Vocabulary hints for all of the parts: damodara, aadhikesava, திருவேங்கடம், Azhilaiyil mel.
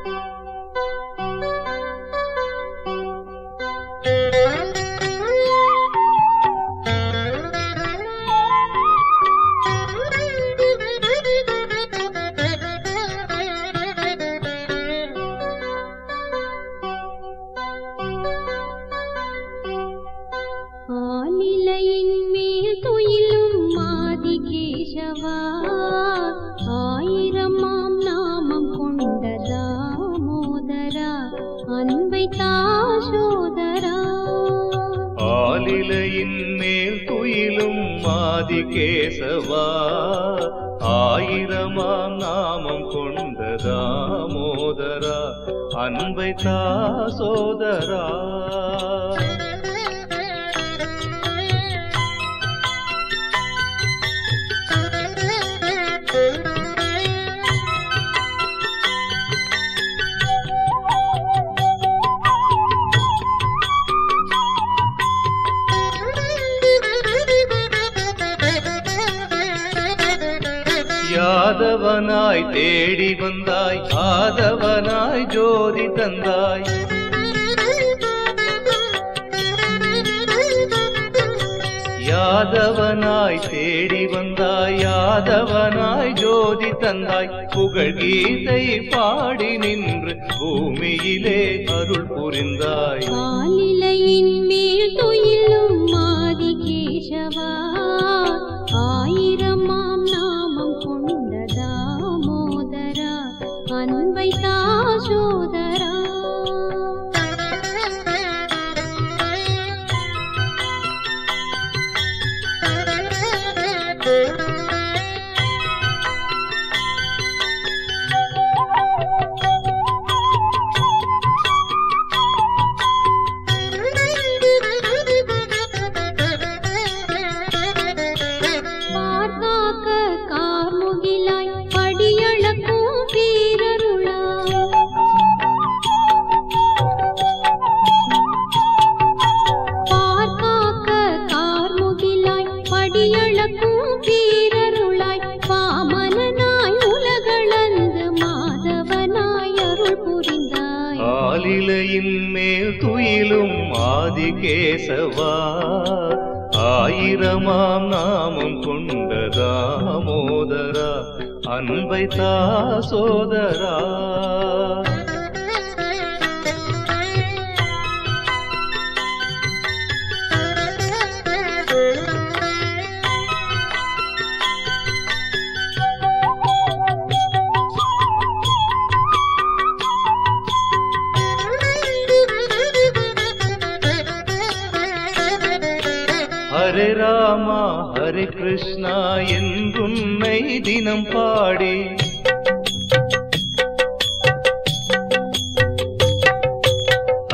ஆயிரமாம் நாமம் கொண்ட தாமோதரா, அன்பை தாசோதரா. ஆலிலையின் மேல் துயிலும் ஆதிகேசவா, ஆயிரமாம் நாமம் கொண்ட தாமோதரா, அன்பை தாசோதரா. யாதவனாய் தேடி வந்தாய், ஆதவனாய் ஜோதி தந்தாய். யாதவனாய் தேடி வந்தாய், யாதவனாய் ஜோதி தந்தாய். புகழ் கீதை பாடி நின்று பூமியிலே அருள் புரிந்தாய். ஆலிலையின் மேல் துயிலும் ஆதிகேசவா, ஆயிரமாம் நாமம் கொண்ட தாமோதரா, அன்பை தாசோதரா. ஆலிலையின் மேல் துயிலும் ஆதிகேசவா, ஆயிரமாம் நாமம் கொண்ட தாமோதரா, அன்பை தாசோதரா. ஹரே ராமா ஹரே கிருஷ்ணா என்றுன்னை தினம் பாடி,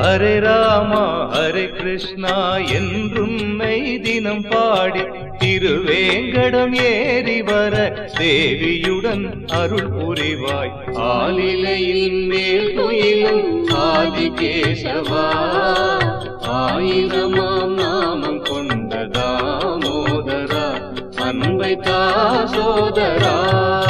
ஹரே ராமா ஹரே கிருஷ்ணா என்றுன்னை தினம் பாடி, திருவேங்கடம் ஏறி வர தேவியுடன் அருள் புரிவாய். ஆலிலையின் மேல் துயிலும் ஆதிகேசவா, ஆயிரமாம் நாமம் கொண்ட தாமோதரா, அன்பை தாசோதரா.